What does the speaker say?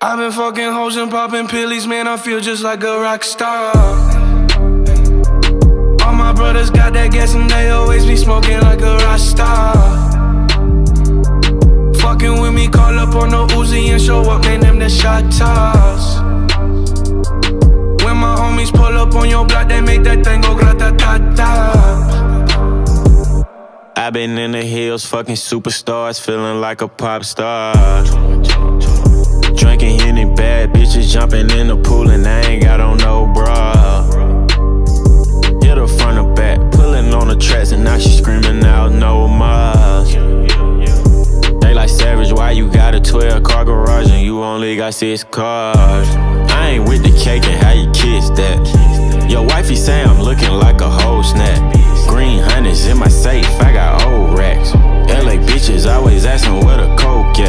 I've been fucking hoes and popping pillies, man, I feel just like a rock star. All my brothers got that gas and they always be smoking like a rock star. Fucking with me, call up on the Uzi and show up, man, them the shot toss. When my homies pull up on your block, they make that thing go grata-ta-ta. I've been in the hills, fucking superstars, feeling like a pop star. Drinking any bad bitches, jumping in the pool, and I ain't got on no bra. Hit her front or back, pulling on the tracks, and now she screaming out no more. They like Savage, why you got a 12-car garage and you only got 6 cars? I ain't with the cake and how you kiss that. Your wifey say I'm looking like a whole snap. Green hundreds in my safe, I got old racks. LA bitches always asking where the coke at.